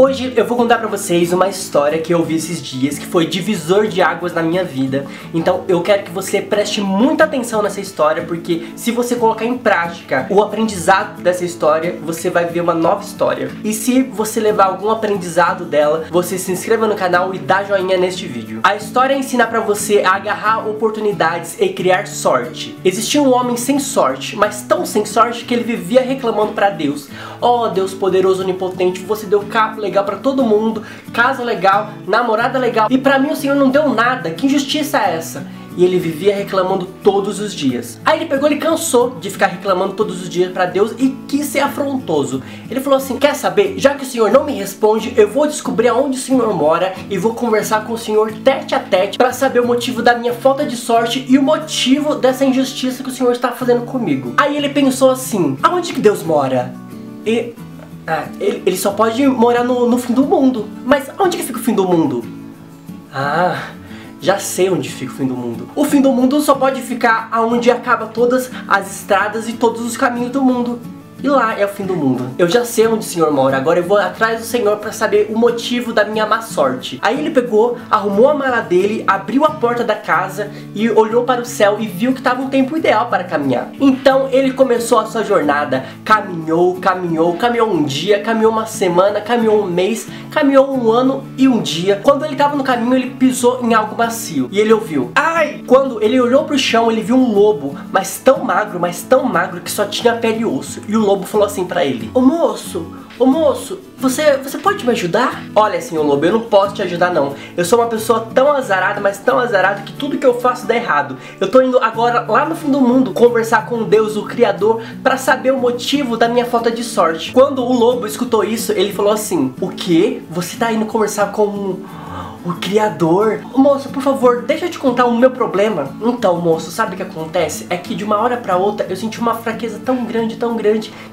Hoje eu vou contar pra vocês uma história que eu ouvi esses dias, que foi divisor de águas na minha vida. Então eu quero que você preste muita atenção nessa história, porque se você colocar em prática o aprendizado dessa história, você vai viver uma nova história. E se você levar algum aprendizado dela, você se inscreva no canal e dá joinha neste vídeo. A história ensina pra você a agarrar oportunidades e criar sorte. Existia um homem sem sorte, mas tão sem sorte que ele vivia reclamando pra Deus. Ó, Deus poderoso, onipotente, você deu capa legal pra todo mundo, casa legal, namorada legal, e pra mim o Senhor não deu nada, que injustiça é essa? E ele vivia reclamando todos os dias. Aí ele pegou, ele cansou de ficar reclamando todos os dias pra Deus e quis ser afrontoso. Ele falou assim, quer saber, já que o Senhor não me responde, eu vou descobrir aonde o Senhor mora e vou conversar com o Senhor tete a tete pra saber o motivo da minha falta de sorte e o motivo dessa injustiça que o Senhor está fazendo comigo. Aí ele pensou assim, aonde que Deus mora? E... ele só pode morar no fim do mundo. Mas onde que fica o fim do mundo? Ah, já sei onde fica o fim do mundo. O fim do mundo só pode ficar aonde acaba todas as estradas e todos os caminhos do mundo. E lá é o fim do mundo. Eu já sei onde o Senhor mora, agora eu vou atrás do Senhor pra saber o motivo da minha má sorte. Aí ele pegou, arrumou a mala dele, abriu a porta da casa e olhou para o céu e viu que estava um tempo ideal para caminhar. Então ele começou a sua jornada, caminhou, caminhou, caminhou um dia, caminhou uma semana, caminhou um mês, caminhou um ano e um dia. Quando ele estava no caminho, ele pisou em algo macio e ele ouviu, ai! Quando ele olhou pro chão, ele viu um lobo, mas tão magro que só tinha pele e osso. E o lobo falou assim pra ele, ô moço, você pode me ajudar? Olha, senhor lobo, eu não posso te ajudar não. Eu sou uma pessoa tão azarada, mas tão azarada, que tudo que eu faço dá errado. Eu tô indo agora lá no fim do mundo conversar com Deus, o Criador, pra saber o motivo da minha falta de sorte. Quando o lobo escutou isso, ele falou assim, o quê? Você tá indo conversar com o Criador? Moço, por favor, deixa eu te contar o meu problema. Então, moço, sabe o que acontece? É que de uma hora pra outra eu senti uma fraqueza tão grande,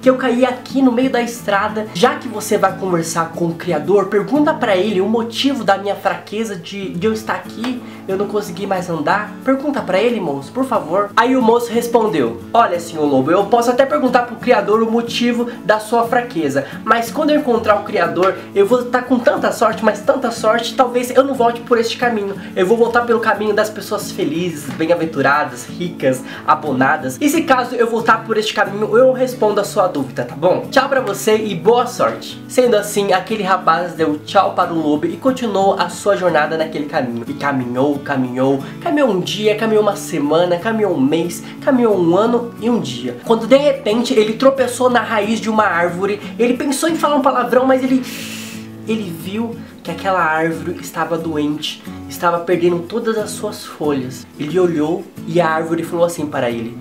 que eu caí aqui no meio da estrada. Já que você vai conversar com o Criador, pergunta pra ele o motivo da minha fraqueza de eu estar aqui, eu não consegui mais andar. Pergunta pra ele, moço, por favor. Aí o moço respondeu, olha, senhor lobo, eu posso até perguntar pro Criador o motivo da sua fraqueza, mas quando eu encontrar o Criador, eu vou estar com tanta sorte, mas tanta sorte, talvez eu não volte por este caminho. Eu vou voltar pelo caminho das pessoas felizes, bem-aventuradas, ricas, abonadas. E se caso eu voltar por este caminho, eu respondo a sua dúvida, tá bom? Tchau pra você e boa sorte. Sendo assim, aquele rapaz deu tchau para o lobo e continuou a sua jornada naquele caminho. E caminhou, caminhou, caminhou um dia, caminhou uma semana, caminhou um mês, caminhou um ano e um dia. Quando de repente ele tropeçou na raiz de uma árvore, ele pensou em falar um palavrão, mas ele viu que aquela árvore estava doente, estava perdendo todas as suas folhas. Ele olhou e a árvore falou assim para ele,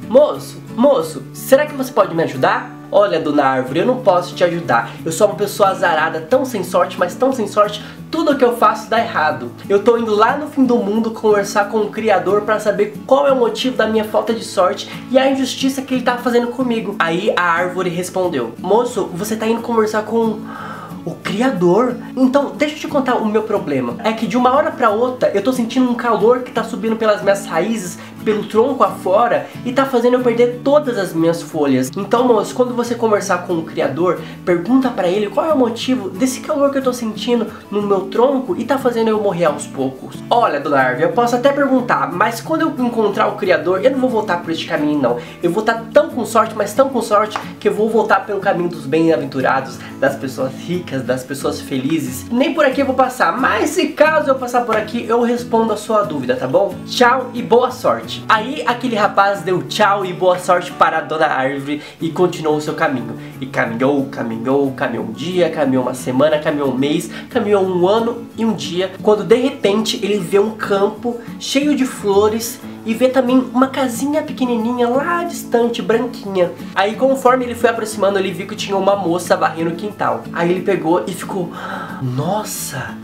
moço, será que você pode me ajudar? Olha, dona árvore, eu não posso te ajudar. Eu sou uma pessoa azarada, tão sem sorte, mas tão sem sorte, tudo que eu faço dá errado. Eu tô indo lá no fim do mundo conversar com o Criador pra saber qual é o motivo da minha falta de sorte e a injustiça que ele tá fazendo comigo. Aí a árvore respondeu, moço, você tá indo conversar com o Criador? Então, deixa eu te contar o meu problema. É que de uma hora pra outra, eu tô sentindo um calor que tá subindo pelas minhas raízes, pelo tronco afora, e tá fazendo eu perder todas as minhas folhas. Então, moço, quando você conversar com o Criador, pergunta pra ele qual é o motivo desse calor que eu tô sentindo no meu tronco e tá fazendo eu morrer aos poucos. Olha, dona árvore, eu posso até perguntar, mas quando eu encontrar o Criador, eu não vou voltar por este caminho, não. Eu vou estar tão com sorte, mas tão com sorte, que eu vou voltar pelo caminho dos bem-aventurados, das pessoas ricas, das pessoas felizes. Nem por aqui eu vou passar, mas se caso eu passar por aqui, eu respondo a sua dúvida, tá bom? Tchau e boa sorte. Aí aquele rapaz deu tchau e boa sorte para a dona árvore e continuou o seu caminho. E caminhou, caminhou, caminhou um dia, caminhou uma semana, caminhou um mês, caminhou um ano e um dia, quando de repente ele vê um campo cheio de flores e vê também uma casinha pequenininha lá distante, branquinha. Aí conforme ele foi aproximando, ele viu que tinha uma moça varrendo o quintal. Aí ele pegou e ficou, nossa,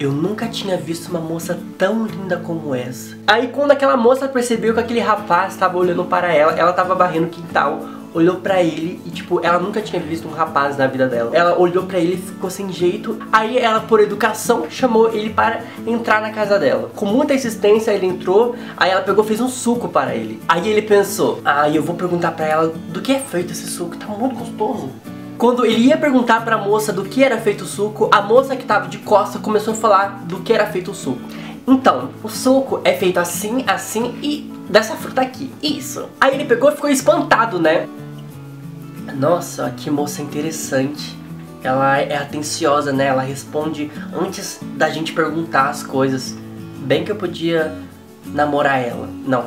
eu nunca tinha visto uma moça tão linda como essa. Aí quando aquela moça percebeu que aquele rapaz estava olhando para ela, ela estava varrendo o quintal, olhou pra ele e tipo, ela nunca tinha visto um rapaz na vida dela. Ela olhou pra ele e ficou sem jeito. Aí ela, por educação, chamou ele para entrar na casa dela. Com muita insistência ele entrou. Aí ela pegou, fez um suco para ele. Aí ele pensou, eu vou perguntar pra ela do que é feito esse suco, tá muito gostoso. Quando ele ia perguntar pra moça do que era feito o suco, a moça que tava de costa começou a falar do que era feito o suco. Então, o suco é feito assim, assim e dessa fruta aqui, isso. Aí ele pegou e ficou espantado, né? Nossa, que moça interessante. Ela é atenciosa, né? Ela responde antes da gente perguntar as coisas. Bem que eu podia namorar ela. Não,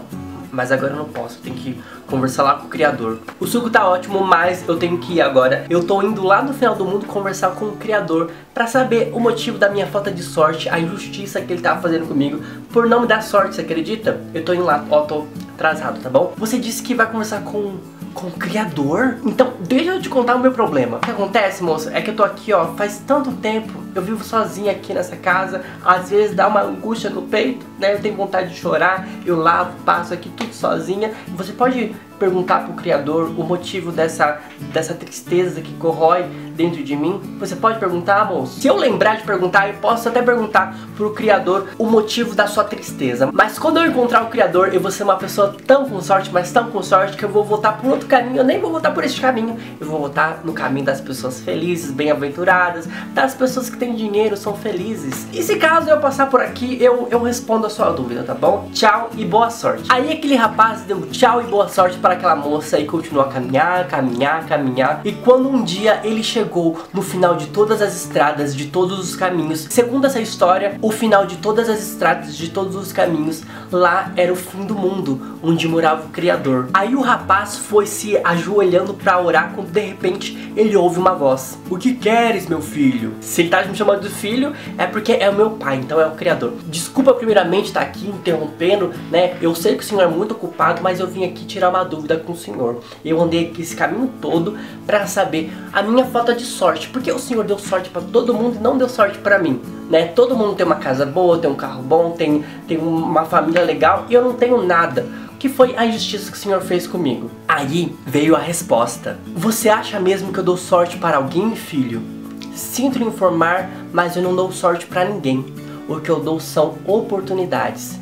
mas agora eu não posso. Eu tenho que conversar lá com o criador. O suco tá ótimo, mas eu tenho que ir agora. Eu tô indo lá no final do mundo conversar com o criador pra saber o motivo da minha falta de sorte, a injustiça que ele tava fazendo comigo por não me dar sorte, você acredita? Eu tô indo lá, ó, tô atrasado, tá bom? Você disse que vai conversar com o criador? Então, deixa eu te contar o meu problema. O que acontece, moça, é que eu tô aqui, ó, faz tanto tempo. Eu vivo sozinha aqui nessa casa. Às vezes dá uma angústia no peito, né? Eu tenho vontade de chorar. Eu lavo, passo aqui tudo sozinha. Você pode perguntar pro criador o motivo dessa tristeza que corrói dentro de mim? Você pode perguntar, moço? Se eu lembrar de perguntar, eu posso até perguntar pro criador o motivo da sua tristeza. Mas quando eu encontrar o criador, eu vou ser uma pessoa tão com sorte, mas tão com sorte, que eu vou voltar por outro caminho. Eu nem vou voltar por este caminho. Eu vou voltar no caminho das pessoas felizes, bem-aventuradas, das pessoas que têm dinheiro, são felizes. E se caso eu passar por aqui, eu respondo a sua dúvida, tá bom? Tchau e boa sorte. Aí aquele rapaz deu tchau e boa sorte para aquela moça e continuou a caminhar, caminhar, caminhar. E quando um dia ele chegou no final de todas as estradas, de todos os caminhos, segundo essa história, o final de todas as estradas, de todos os caminhos, lá era o fim do mundo, onde morava o criador. Aí o rapaz foi se ajoelhando para orar, quando de repente ele ouve uma voz. O que queres, meu filho? Se ele tá me chamando de filho, é porque é o meu pai, então é o criador. Desculpa primeiramente estar aqui interrompendo, né? Eu sei que o senhor é muito ocupado, mas eu vim aqui tirar uma dúvida com o senhor. Eu andei aqui esse caminho todo pra saber a minha falta de sorte. Porque o senhor deu sorte pra todo mundo e não deu sorte pra mim, né? Todo mundo tem uma casa boa, tem um carro bom, tem uma família legal e eu não tenho nada. Que foi a injustiça que o senhor fez comigo? Aí veio a resposta. Você acha mesmo que eu dou sorte para alguém, filho? Sinto lhe informar, mas eu não dou sorte pra ninguém. O que eu dou são oportunidades.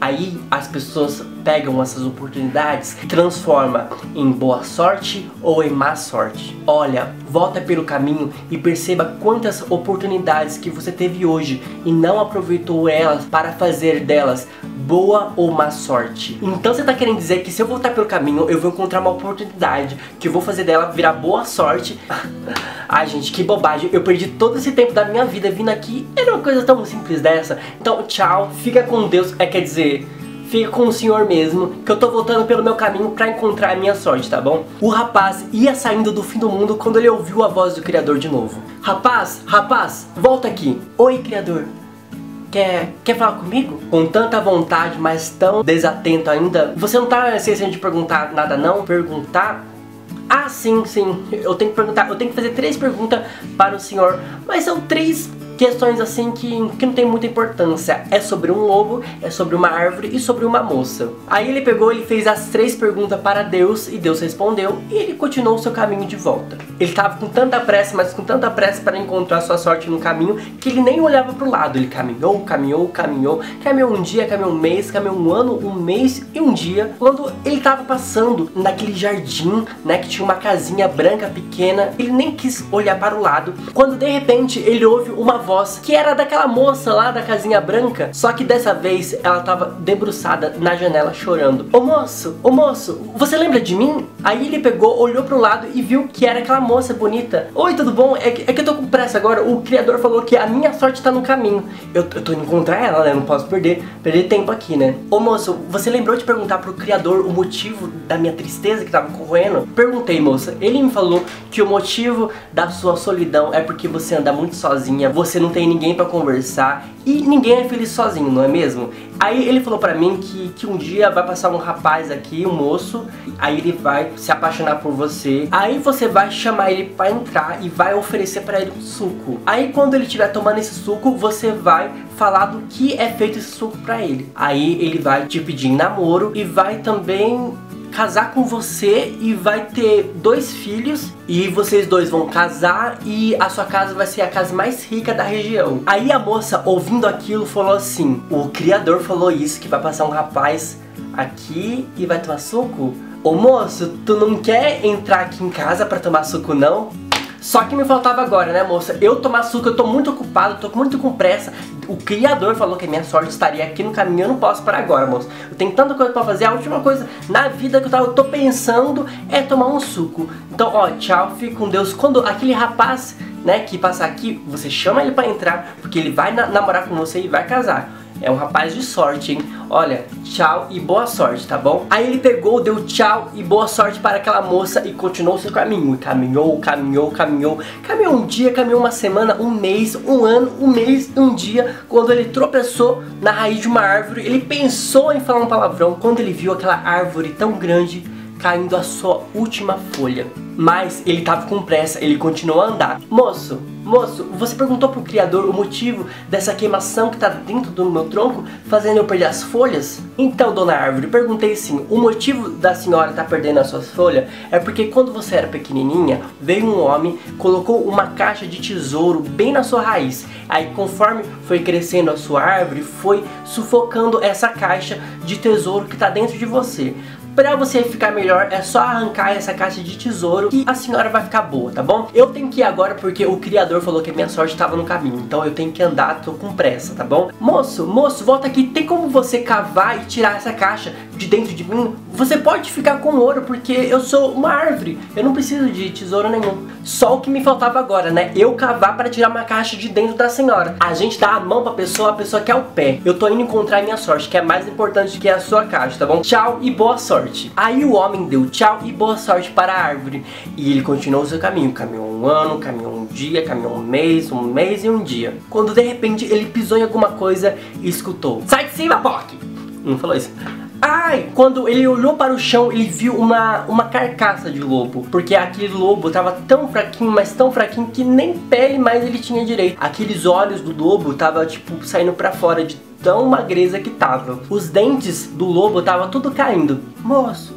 Aí as pessoas pegam essas oportunidades e transformam em boa sorte ou em má sorte. Olha, volta pelo caminho e perceba quantas oportunidades que você teve hoje e não aproveitou elas para fazer delas boa ou má sorte. Então você tá querendo dizer que se eu voltar pelo caminho eu vou encontrar uma oportunidade que eu vou fazer dela virar boa sorte? Ai gente, que bobagem. Eu perdi todo esse tempo da minha vida vindo aqui. Era uma coisa tão simples dessa. Então tchau, fica com Deus. É, quer dizer, fica com o senhor mesmo, que eu tô voltando pelo meu caminho pra encontrar a minha sorte, tá bom? O rapaz ia saindo do fim do mundo quando ele ouviu a voz do criador de novo. Rapaz, rapaz, volta aqui. Oi, criador. Quer falar comigo? Com tanta vontade, mas tão desatento ainda. Você não tá esquecendo de perguntar nada não? Perguntar? Ah, sim. Eu tenho que perguntar. Eu tenho que fazer 3 perguntas para o senhor. Mas são 3 questões assim que não tem muita importância. É sobre um lobo, é sobre uma árvore e sobre uma moça. Aí ele pegou, ele fez as 3 perguntas para Deus e Deus respondeu e ele continuou o seu caminho de volta. Ele tava com tanta pressa, mas com tanta pressa para encontrar sua sorte no caminho, que ele nem olhava pro lado. Ele caminhou, caminhou, caminhou, caminhou um dia, caminhou um mês, caminhou um ano, um mês e um dia. Quando ele tava passando naquele jardim, né, que tinha uma casinha branca pequena, ele nem quis olhar para o lado, quando de repente ele ouve uma voz que era daquela moça lá da casinha branca, só que dessa vez ela tava debruçada na janela chorando. Ô moço, você lembra de mim? Aí ele pegou, olhou pro lado e viu que era aquela moça bonita. Oi, tudo bom? É que eu tô com pressa agora. O criador falou que a minha sorte tá no caminho. Eu tô indo encontrar ela, né? Não posso perder tempo aqui, né? Ô moço, você lembrou de perguntar pro criador o motivo da minha tristeza que tava correndo? Perguntei, moça. Ele me falou que o motivo da sua solidão é porque você anda muito sozinha, você não tem ninguém pra conversar e ninguém é feliz sozinho, não é mesmo? Aí ele falou pra mim que um dia vai passar um rapaz aqui, um moço, aí ele vai se apaixonar por você, aí você vai chamar ele pra entrar e vai oferecer pra ele um suco. Aí quando ele estiver tomando esse suco, você vai falar do que é feito esse suco pra ele. Aí ele vai te pedir em namoro e vai também casar com você e vai ter 2 filhos e vocês dois vão casar e a sua casa vai ser a casa mais rica da região. Aí a moça, ouvindo aquilo, falou assim: o criador falou isso, que vai passar um rapaz aqui e vai tomar suco? Ô moço, tu não quer entrar aqui em casa pra tomar suco não? Só que me faltava agora, né, moça? Eu tomar suco, eu tô muito ocupado, tô muito com pressa. O criador falou que a minha sorte estaria aqui no caminho, eu não posso parar agora, moça. Eu tenho tanta coisa pra fazer, a última coisa na vida que eu tô pensando é tomar um suco. Então, ó, tchau, fique com Deus. Quando aquele rapaz, né, que passar aqui, você chama ele pra entrar, porque ele vai namorar com você e vai casar. É um rapaz de sorte, hein? Olha, tchau e boa sorte, tá bom? Aí ele pegou, deu tchau e boa sorte para aquela moça e continuou seu caminho. Caminhou, caminhou, caminhou. Caminhou um dia, caminhou uma semana, um mês, um ano, um mês, um dia. Quando ele tropeçou na raiz de uma árvore, ele pensou em falar um palavrão. Quando ele viu aquela árvore tão grande, caindo a sua última folha. Mas ele tava com pressa, ele continuou a andar. Moço, você perguntou pro criador o motivo dessa queimação que tá dentro do meu tronco, fazendo eu perder as folhas? Então, dona árvore, perguntei sim. O motivo da senhora tá perdendo as suas folhas é porque quando você era pequenininha, veio um homem, colocou uma caixa de tesouro bem na sua raiz. Aí, conforme foi crescendo a sua árvore, foi sufocando essa caixa de tesouro que tá dentro de você. Pra você ficar melhor, é só arrancar essa caixa de tesouro e a senhora vai ficar boa, tá bom? Eu tenho que ir agora porque o criador falou que a minha sorte estava no caminho. Então eu tenho que andar, tô com pressa, tá bom? Moço, volta aqui. Tem como você cavar e tirar essa caixa de dentro de mim? Você pode ficar com ouro porque eu sou uma árvore. Eu não preciso de tesouro nenhum. Só o que me faltava agora, né? Eu cavar pra tirar uma caixa de dentro da senhora. A gente dá a mão pra pessoa, a pessoa quer o pé. Eu tô indo encontrar a minha sorte, que é mais importante que a sua caixa, tá bom? Tchau e boa sorte. Aí o homem deu tchau e boa sorte para a árvore. E ele continuou seu caminho. Caminhou um ano, caminhou um dia, caminhou um mês e um dia. Quando de repente ele pisou em alguma coisa e escutou: "Sai de cima, porco!" Não falou isso. Ai! Quando ele olhou para o chão, ele viu uma carcaça de lobo. Porque aquele lobo tava tão fraquinho, mas tão fraquinho, que nem pele mais ele tinha direito. Aqueles olhos do lobo tava tipo saindo pra fora de tão magreza que tava. Os dentes do lobo tava tudo caindo. Moço,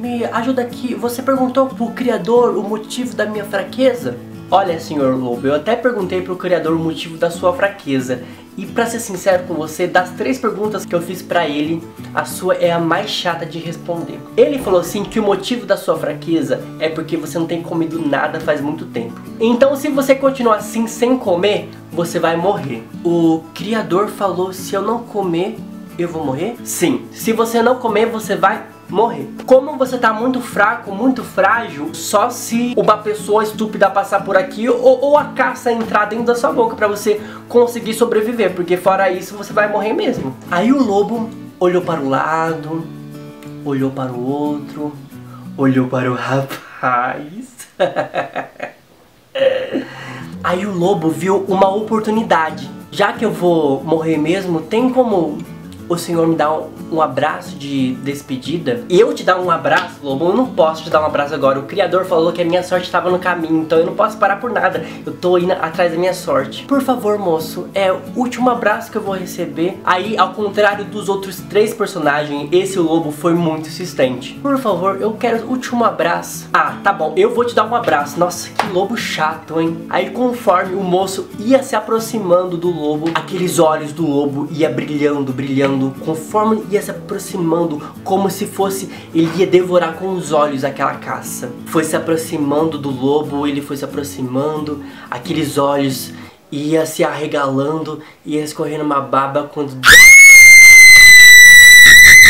me ajuda aqui. Você perguntou pro criador o motivo da minha fraqueza? Olha, senhor lobo, eu até perguntei pro criador o motivo da sua fraqueza. E pra ser sincero com você, das três perguntas que eu fiz pra ele, a sua é a mais chata de responder. Ele falou assim que o motivo da sua fraqueza é porque você não tem comido nada faz muito tempo. Então se você continuar assim sem comer, você vai morrer. O criador falou: se eu não comer, eu vou morrer? Sim, se você não comer, você vai morrer. Como você tá muito fraco, muito frágil, só se uma pessoa estúpida passar por aqui ou a caça entrar dentro da sua boca pra você conseguir sobreviver, porque fora isso você vai morrer mesmo. Aí o lobo olhou para um lado, olhou para o outro, olhou para o rapaz. Aí o lobo viu uma oportunidade. Já que eu vou morrer mesmo, tem como o senhor me dá um abraço de despedida? E eu te dar um abraço, lobo? Eu não posso te dar um abraço agora. O criador falou que a minha sorte estava no caminho, então eu não posso parar por nada. Eu tô indo atrás da minha sorte. Por favor, moço, é o último abraço que eu vou receber. Aí, ao contrário dos outros três personagens, esse lobo foi muito insistente. Por favor, eu quero o último abraço. Ah, tá bom, eu vou te dar um abraço. Nossa, que lobo chato, hein? Aí, conforme o moço ia se aproximando do lobo, aqueles olhos do lobo ia brilhando, brilhando. Conforme ia se aproximando, como se fosse, ele ia devorar com os olhos aquela caça. Foi se aproximando do lobo, ele foi se aproximando, aqueles olhos ia se arregalando, ia escorrendo uma baba quando...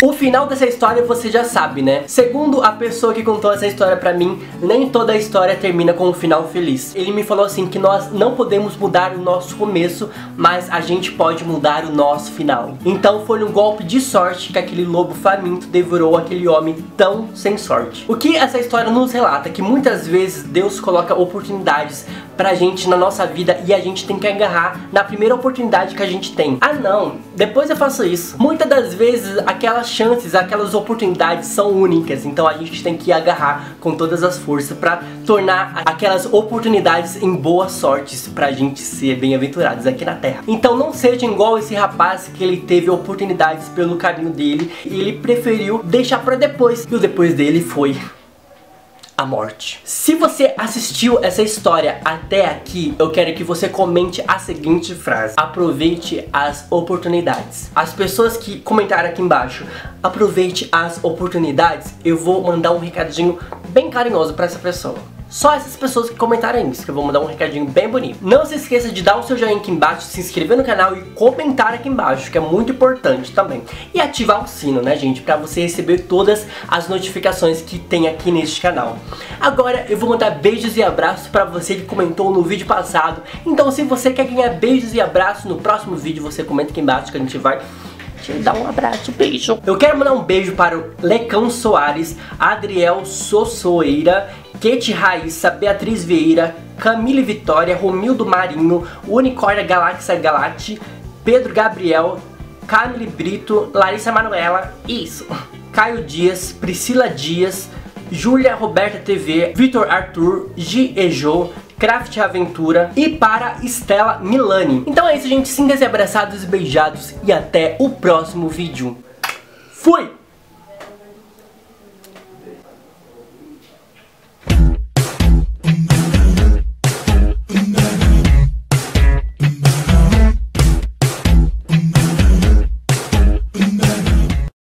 O final dessa história você já sabe, né? Segundo a pessoa que contou essa história pra mim, nem toda a história termina com um final feliz. Ele me falou assim que nós não podemos mudar o nosso começo, mas a gente pode mudar o nosso final. Então foi um golpe de sorte que aquele lobo faminto devorou aquele homem tão sem sorte. O que essa história nos relata? Que muitas vezes Deus coloca oportunidades pra gente na nossa vida e a gente tem que agarrar na primeira oportunidade que a gente tem. Ah não, depois eu faço isso. Muitas das vezes aquelas chances, aquelas oportunidades são únicas, então a gente tem que agarrar com todas as forças para tornar aquelas oportunidades em boas sortes pra gente ser bem-aventurados aqui na Terra. Então não seja igual esse rapaz que ele teve oportunidades pelo caminho dele e ele preferiu deixar pra depois, e o depois dele foi a morte. Se você assistiu essa história até aqui, eu quero que você comente a seguinte frase: aproveite as oportunidades. As pessoas que comentaram aqui embaixo, aproveite as oportunidades, eu vou mandar um recadinho bem carinhoso pra essa pessoa. só essas pessoas que comentarem isso, que eu vou mandar um recadinho bem bonito. Não se esqueça de dar o seu joinha aqui embaixo, se inscrever no canal e comentar aqui embaixo, que é muito importante também. E ativar o sino, né, gente, pra você receber todas as notificações que tem aqui neste canal. Agora eu vou mandar beijos e abraços pra você que comentou no vídeo passado. Então se você quer ganhar beijos e abraços no próximo vídeo, você comenta aqui embaixo que a gente vai... dá um abraço, beijo. Eu quero mandar um beijo para o Lecão Soares, Adriel Sossoeira, Kate Raíssa, Beatriz Vieira, Camille Vitória, Romildo Marinho, Unicórnia Galáxia Galate, Pedro Gabriel, Camille Brito, Larissa Manuela, isso, Caio Dias, Priscila Dias, Júlia Roberta TV, Vitor Arthur, Gi Ejo, Craft Aventura e para Estela Milani. Então é isso, gente. Sintam-se abraçados e beijados e até o próximo vídeo. Fui!